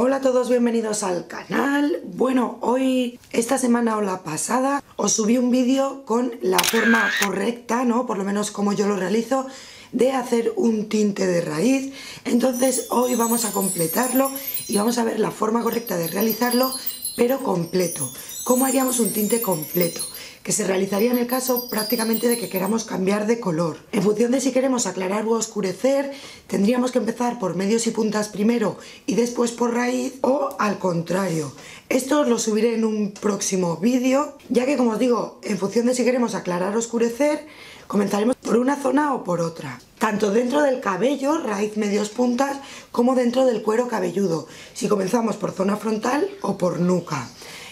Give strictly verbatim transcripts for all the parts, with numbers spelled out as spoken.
Hola a todos, bienvenidos al canal. Bueno, hoy, esta semana o la pasada, os subí un vídeo con la forma correcta, ¿no? Por lo menos como yo lo realizo, de hacer un tinte de raíz. Entonces hoy vamos a completarlo y vamos a ver la forma correcta de realizarlo, pero completo. ¿Cómo haríamos un tinte completo? Que se realizaría en el caso prácticamente de que queramos cambiar de color. En función de si queremos aclarar u oscurecer, tendríamos que empezar por medios y puntas primero y después por raíz, o al contrario. Esto os lo subiré en un próximo vídeo, ya que, como os digo, en función de si queremos aclarar o oscurecer, comenzaremos por una zona o por otra. Tanto dentro del cabello, raíz, medios, puntas, como dentro del cuero cabelludo, si comenzamos por zona frontal o por nuca.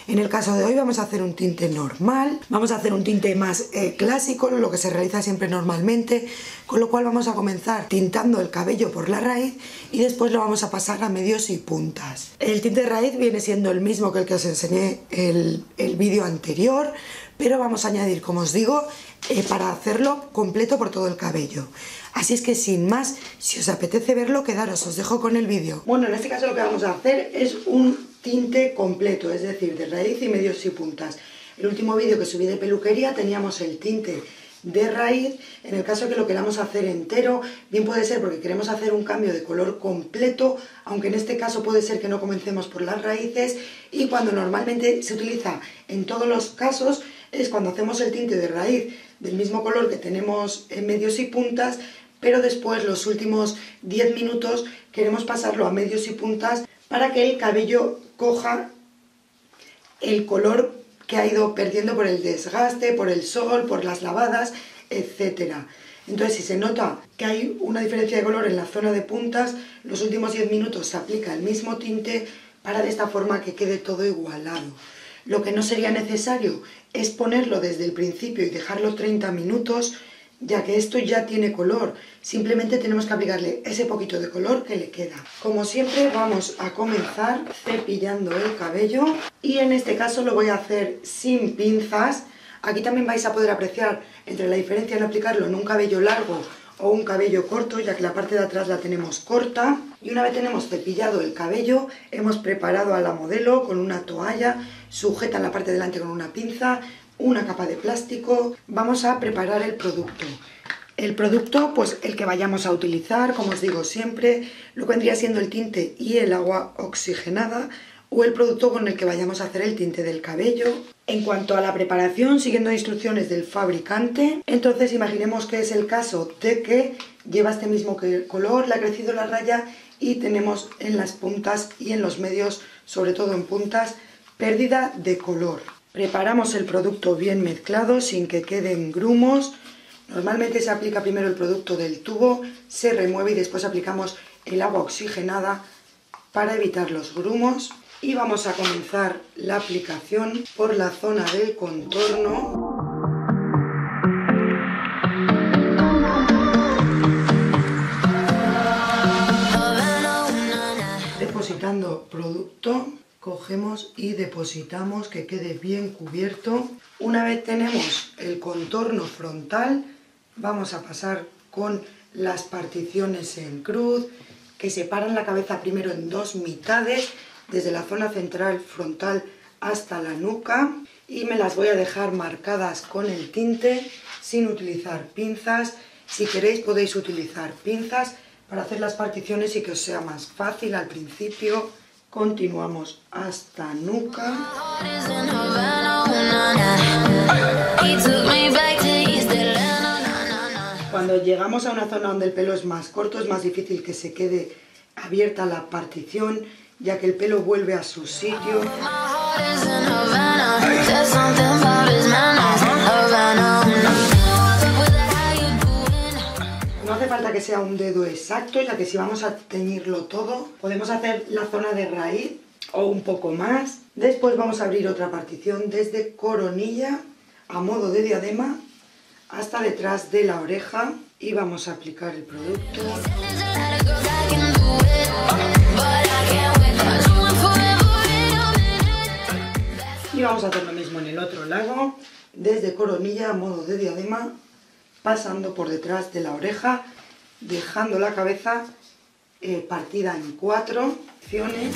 En el caso de hoy vamos a hacer un tinte normal, vamos a hacer un tinte más eh, clásico, lo que se realiza siempre normalmente, con lo cual vamos a comenzar tintando el cabello por la raíz y después lo vamos a pasar a medios y puntas. El tinte de raíz viene siendo el mismo que el que os enseñé el, el vídeo anterior, pero vamos a añadir, como os digo, eh, para hacerlo completo por todo el cabello. Así es que, sin más, si os apetece verlo, quedaros, os dejo con el vídeo. Bueno, en este caso lo que vamos a hacer es un tinte completo, es decir, de raíz y medios y puntas. El último vídeo que subí de peluquería teníamos el tinte de raíz. En el caso que lo queramos hacer entero, bien puede ser porque queremos hacer un cambio de color completo, aunque en este caso puede ser que no comencemos por las raíces, y cuando normalmente se utiliza en todos los casos es cuando hacemos el tinte de raíz del mismo color que tenemos en medios y puntas, pero después los últimos diez minutos queremos pasarlo a medios y puntas para que el cabello coja el color que ha ido perdiendo por el desgaste, por el sol, por las lavadas, etcétera. Entonces, si se nota que hay una diferencia de color en la zona de puntas, los últimos diez minutos se aplica el mismo tinte para de esta forma que quede todo igualado. Lo que no sería necesario es ponerlo desde el principio y dejarlo treinta minutos, ya que esto ya tiene color, simplemente tenemos que aplicarle ese poquito de color que le queda. Como siempre, vamos a comenzar cepillando el cabello, y en este caso lo voy a hacer sin pinzas. Aquí también vais a poder apreciar entre la diferencia en aplicarlo en un cabello largo o un cabello corto, ya que la parte de atrás la tenemos corta. Y una vez tenemos cepillado el cabello, hemos preparado a la modelo con una toalla, sujeta en la parte de delante con una pinza, una capa de plástico. Vamos a preparar el producto. El producto, pues el que vayamos a utilizar, como os digo siempre, lo que vendría siendo el tinte y el agua oxigenada, o el producto con el que vayamos a hacer el tinte del cabello. En cuanto a la preparación, siguiendo instrucciones del fabricante, entonces imaginemos que es el caso de que lleva este mismo color, le ha crecido la raya y tenemos en las puntas y en los medios, sobre todo en puntas, pérdida de color. Preparamos el producto bien mezclado, sin que queden grumos. Normalmente se aplica primero el producto del tubo, se remueve y después aplicamos el agua oxigenada para evitar los grumos. Y vamos a comenzar la aplicación por la zona del contorno. Depositando producto, cogemos y depositamos que quede bien cubierto. Una vez tenemos el contorno frontal, vamos a pasar con las particiones en cruz, que separan la cabeza primero en dos mitades, desde la zona central frontal hasta la nuca, y me las voy a dejar marcadas con el tinte sin utilizar pinzas. Si queréis, podéis utilizar pinzas para hacer las particiones y que os sea más fácil al principio. Continuamos hasta nuca. Cuando llegamos a una zona donde el pelo es más corto, es más difícil que se quede abierta la partición, ya que el pelo vuelve a su sitio. No hace falta que sea un dedo exacto, ya que si vamos a teñirlo todo, podemos hacer la zona de raíz o un poco más. Después vamos a abrir otra partición desde coronilla, a modo de diadema, hasta detrás de la oreja, y vamos a aplicar el producto. Y vamos a hacer lo mismo en el otro lado, desde coronilla a modo de diadema, pasando por detrás de la oreja, dejando la cabeza eh, partida en cuatro opciones.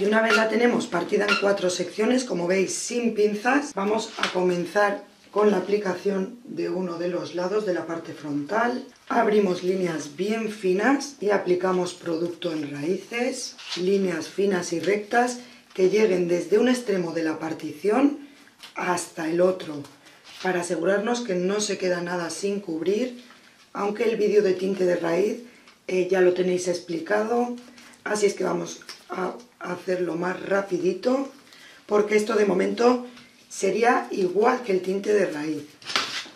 Y una vez la tenemos partida en cuatro secciones, como veis sin pinzas, vamos a comenzar con la aplicación de uno de los lados de la parte frontal. Abrimos líneas bien finas y aplicamos producto en raíces, líneas finas y rectas que lleguen desde un extremo de la partición hasta el otro, para asegurarnos que no se queda nada sin cubrir, aunque el vídeo de tinte de raíz eh, ya lo tenéis explicado, así es que vamos a hacerlo más rapidito, porque esto de momento sería igual que el tinte de raíz.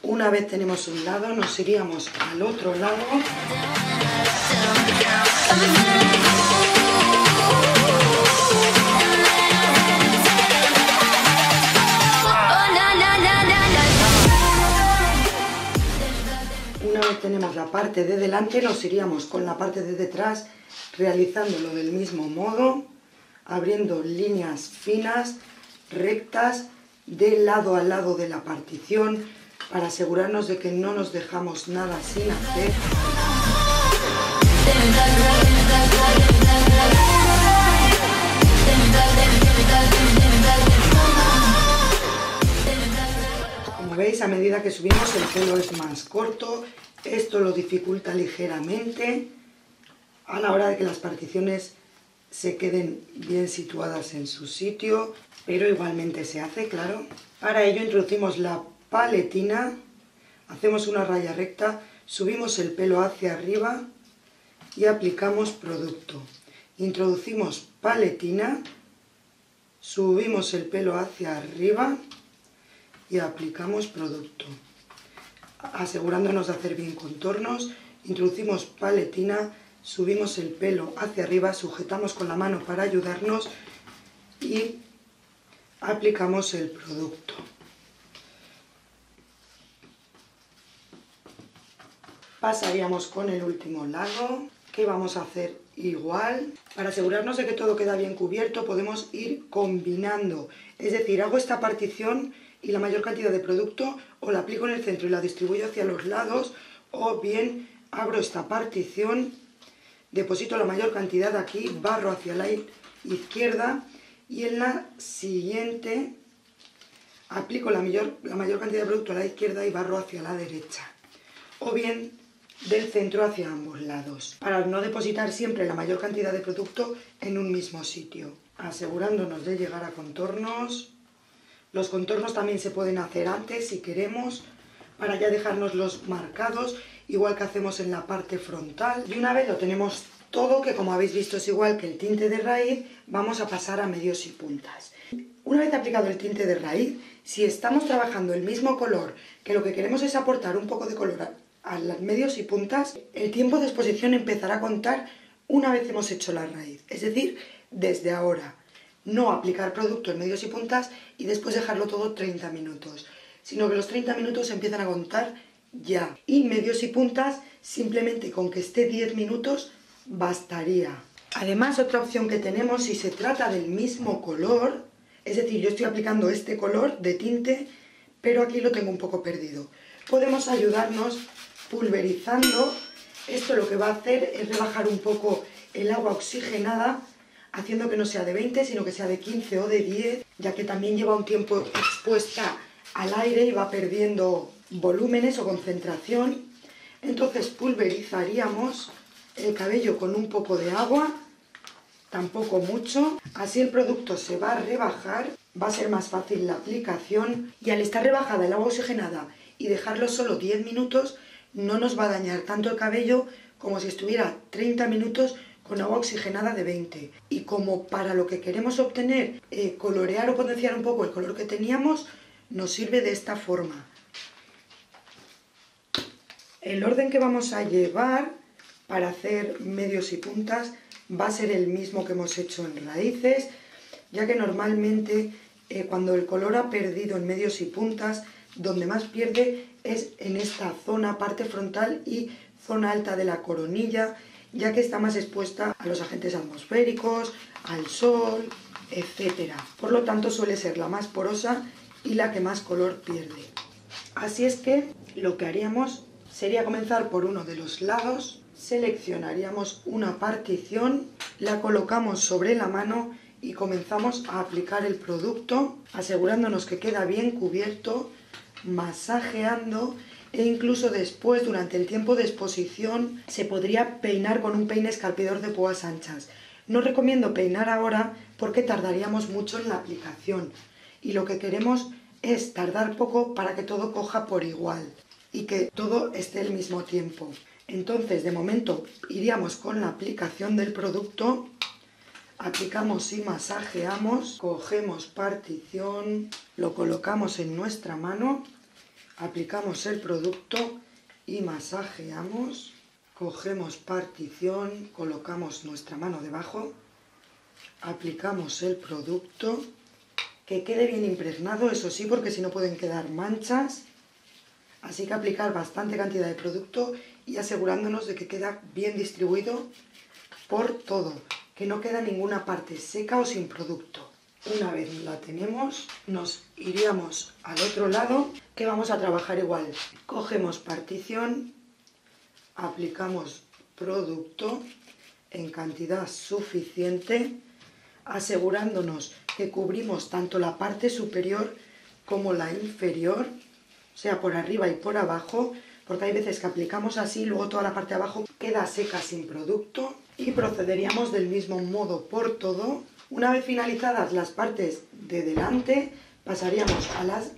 Una vez tenemos un lado, nos iríamos al otro lado . Una vez tenemos la parte de delante, nos iríamos con la parte de detrás, realizándolo del mismo modo, abriendo líneas finas, rectas, de lado a lado de la partición, para asegurarnos de que no nos dejamos nada sin hacer. Como veis, a medida que subimos el pelo es más corto, esto lo dificulta ligeramente a la hora de que las particiones se queden bien situadas en su sitio, pero igualmente se hace, claro. Para ello introducimos la paletina, hacemos una raya recta, subimos el pelo hacia arriba y aplicamos producto. Introducimos paletina, subimos el pelo hacia arriba y aplicamos producto. Asegurándonos de hacer bien contornos, introducimos paletina, subimos el pelo hacia arriba, sujetamos con la mano para ayudarnos y aplicamos el producto. Pasaríamos con el último lado, que vamos a hacer igual. Para asegurarnos de que todo queda bien cubierto, podemos ir combinando. Es decir, hago esta partición y la mayor cantidad de producto o la aplico en el centro y la distribuyo hacia los lados, o bien abro esta partición, deposito la mayor cantidad aquí, barro hacia la izquierda y en la siguiente aplico la mayor, la mayor cantidad de producto a la izquierda y barro hacia la derecha, o bien del centro hacia ambos lados, para no depositar siempre la mayor cantidad de producto en un mismo sitio, asegurándonos de llegar a contornos. Los contornos también se pueden hacer antes si queremos, para ya dejarnos los marcados, igual que hacemos en la parte frontal. Y una vez lo tenemos todo, que como habéis visto es igual que el tinte de raíz, vamos a pasar a medios y puntas. Una vez aplicado el tinte de raíz, si estamos trabajando el mismo color, que lo que queremos es aportar un poco de color a, a los medios y puntas, el tiempo de exposición empezará a contar una vez hemos hecho la raíz, es decir, desde ahora. No aplicar producto en medios y puntas y después dejarlo todo treinta minutos, sino que los treinta minutos empiezan a contar ya. Y medios y puntas, simplemente con que esté diez minutos bastaría. Además, otra opción que tenemos, si se trata del mismo color, es decir, yo estoy aplicando este color de tinte, pero aquí lo tengo un poco perdido, podemos ayudarnos pulverizando. Esto lo que va a hacer es rebajar un poco el agua oxigenada, haciendo que no sea de veinte, sino que sea de quince o de diez, ya que también lleva un tiempo expuesta al aire y va perdiendo volúmenes o concentración. Entonces pulverizaríamos el cabello con un poco de agua, tampoco mucho, así el producto se va a rebajar, va a ser más fácil la aplicación, y al estar rebajada el agua oxigenada y dejarlo solo diez minutos, no nos va a dañar tanto el cabello como si estuviera treinta minutos con agua oxigenada de veinte. Y como para lo que queremos obtener, eh, colorear o potenciar un poco el color que teníamos, nos sirve de esta forma. El orden que vamos a llevar para hacer medios y puntas va a ser el mismo que hemos hecho en raíces, ya que normalmente eh, cuando el color ha perdido en medios y puntas, donde más pierde es en esta zona, parte frontal y zona alta de la coronilla, ya que está más expuesta a los agentes atmosféricos, al sol, etcétera. Por lo tanto, suele ser la más porosa y la que más color pierde. Así es que lo que haríamos sería comenzar por uno de los lados, seleccionaríamos una partición, la colocamos sobre la mano y comenzamos a aplicar el producto, asegurándonos que queda bien cubierto, masajeando, e incluso después, durante el tiempo de exposición, se podría peinar con un peine escarpidor de púas anchas. No recomiendo peinar ahora porque tardaríamos mucho en la aplicación y lo que queremos es tardar poco para que todo coja por igual y que todo esté al mismo tiempo. Entonces, de momento, iríamos con la aplicación del producto. Aplicamos y masajeamos, cogemos partición, lo colocamos en nuestra mano, aplicamos el producto y masajeamos, cogemos partición, colocamos nuestra mano debajo, aplicamos el producto, que quede bien impregnado, eso sí, porque si no pueden quedar manchas, así que aplicar bastante cantidad de producto y asegurándonos de que queda bien distribuido por todo, que no queda ninguna parte seca o sin producto. Una vez la tenemos, nos iríamos al otro lado, que vamos a trabajar igual. Cogemos partición, aplicamos producto en cantidad suficiente, asegurándonos que cubrimos tanto la parte superior como la inferior, o sea, por arriba y por abajo, porque hay veces que aplicamos así y luego toda la parte de abajo queda seca sin producto. Y procederíamos del mismo modo por todo. Una vez finalizadas las partes de delante, pasaríamos a las,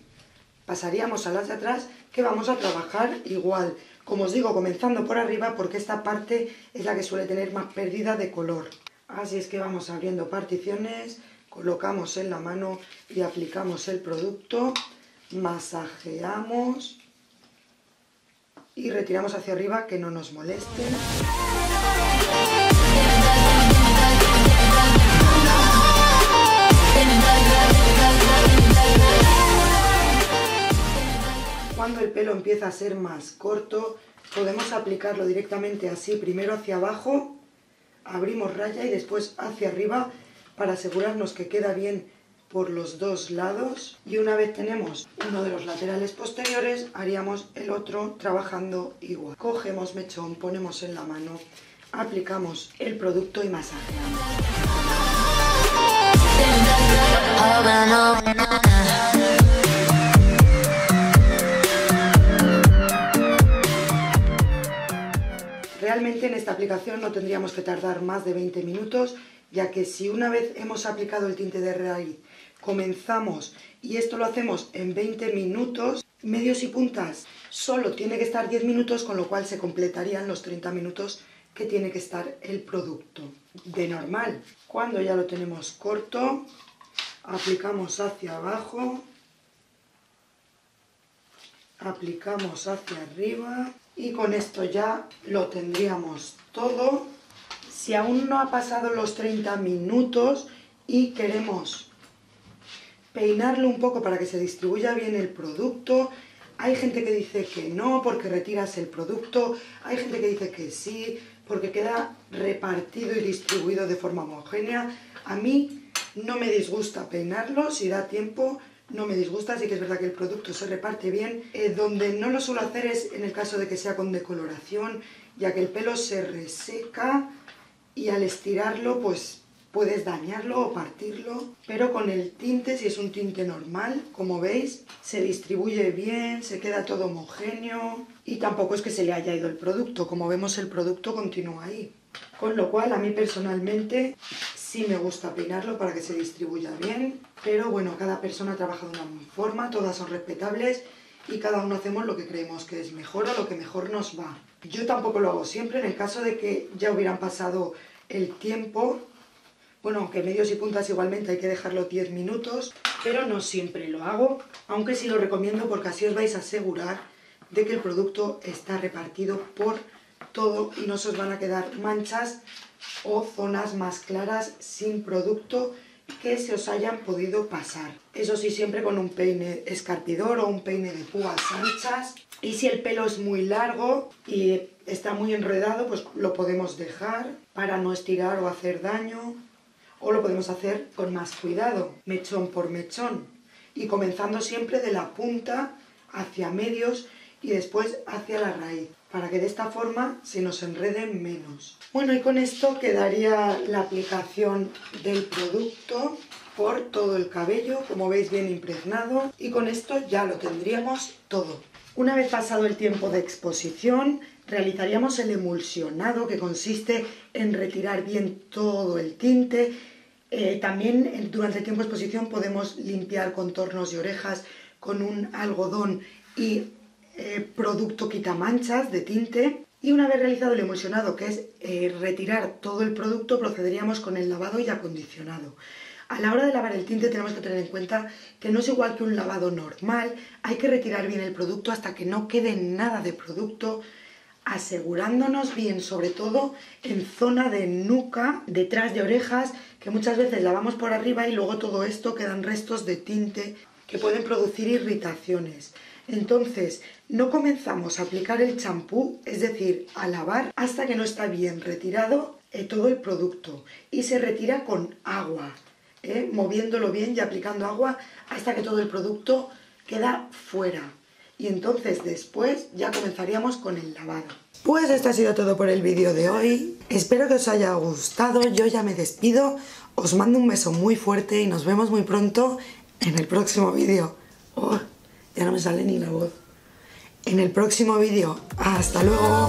pasaríamos a las de atrás, que vamos a trabajar igual. Como os digo, comenzando por arriba, porque esta parte es la que suele tener más pérdida de color. Así es que vamos abriendo particiones, colocamos en la mano y aplicamos el producto, masajeamos y retiramos hacia arriba, que no nos moleste. Cuando el pelo empieza a ser más corto, podemos aplicarlo directamente así, primero hacia abajo, abrimos raya y después hacia arriba para asegurarnos que queda bien por los dos lados. Y una vez tenemos uno de los laterales posteriores, haríamos el otro trabajando igual. Cogemos mechón, ponemos en la mano, aplicamos el producto y masajeamos. Realmente en esta aplicación no tendríamos que tardar más de veinte minutos, ya que si una vez hemos aplicado el tinte de raíz comenzamos, y esto lo hacemos en veinte minutos, medios y puntas solo tiene que estar diez minutos, con lo cual se completarían los treinta minutos que tiene que estar el producto de normal. Cuando ya lo tenemos corto, aplicamos hacia abajo, aplicamos hacia arriba y con esto ya lo tendríamos todo. Si aún no ha pasado los treinta minutos y queremos peinarlo un poco para que se distribuya bien el producto, hay gente que dice que no porque retiras el producto, hay gente que dice que sí porque queda repartido y distribuido de forma homogénea. A mí no me disgusta peinarlo, si da tiempo no me disgusta, así que es verdad que el producto se reparte bien. Eh, donde no lo suelo hacer es en el caso de que sea con decoloración, ya que el pelo se reseca y al estirarlo pues puedes dañarlo o partirlo, pero con el tinte, si es un tinte normal, como veis, se distribuye bien, se queda todo homogéneo y tampoco es que se le haya ido el producto, como vemos el producto continúa ahí. Con lo cual a mí personalmente sí me gusta peinarlo para que se distribuya bien, pero bueno, cada persona trabaja de una forma, todas son respetables y cada uno hacemos lo que creemos que es mejor o lo que mejor nos va. Yo tampoco lo hago siempre, en el caso de que ya hubieran pasado el tiempo. Bueno, aunque medios y puntas igualmente hay que dejarlo diez minutos, pero no siempre lo hago, aunque sí lo recomiendo porque así os vais a asegurar de que el producto está repartido por todo y no se os van a quedar manchas o zonas más claras sin producto que se os hayan podido pasar. Eso sí, siempre con un peine escarpidor o un peine de púas anchas. Y si el pelo es muy largo y está muy enredado, pues lo podemos dejar para no estirar o hacer daño. O lo podemos hacer con más cuidado, mechón por mechón. y comenzando siempre de la punta hacia medios y después hacia la raíz, para que de esta forma se nos enreden menos. Bueno, y con esto quedaría la aplicación del producto por todo el cabello, como veis bien impregnado, y con esto ya lo tendríamos todo. Una vez pasado el tiempo de exposición, realizaríamos el emulsionado, que consiste en retirar bien todo el tinte. Eh, también durante el tiempo de exposición podemos limpiar contornos y orejas con un algodón y eh, producto quitamanchas de tinte. Y una vez realizado el emulsionado, que es eh, retirar todo el producto, procederíamos con el lavado y acondicionado. A la hora de lavar el tinte tenemos que tener en cuenta que no es igual que un lavado normal, hay que retirar bien el producto hasta que no quede nada de producto, asegurándonos bien, sobre todo en zona de nuca, detrás de orejas, que muchas veces lavamos por arriba y luego todo esto quedan restos de tinte que pueden producir irritaciones. Entonces, no comenzamos a aplicar el champú, es decir, a lavar, hasta que no está bien retirado eh, todo el producto, y se retira con agua. Eh, moviéndolo bien y aplicando agua hasta que todo el producto queda fuera, y entonces después ya comenzaríamos con el lavado. Pues esto ha sido todo por el vídeo de hoy, espero que os haya gustado, yo ya me despido, os mando un beso muy fuerte y nos vemos muy pronto en el próximo vídeo. Oh, ya no me sale ni la voz. En el próximo vídeo, hasta luego.